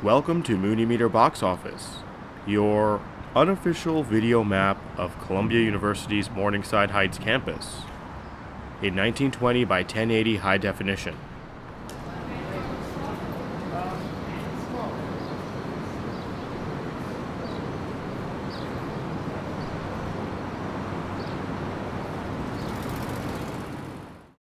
Welcome to MuniMeter Box Office, your unofficial video map of Columbia University's Morningside Heights campus in 1920 by 1080 high definition.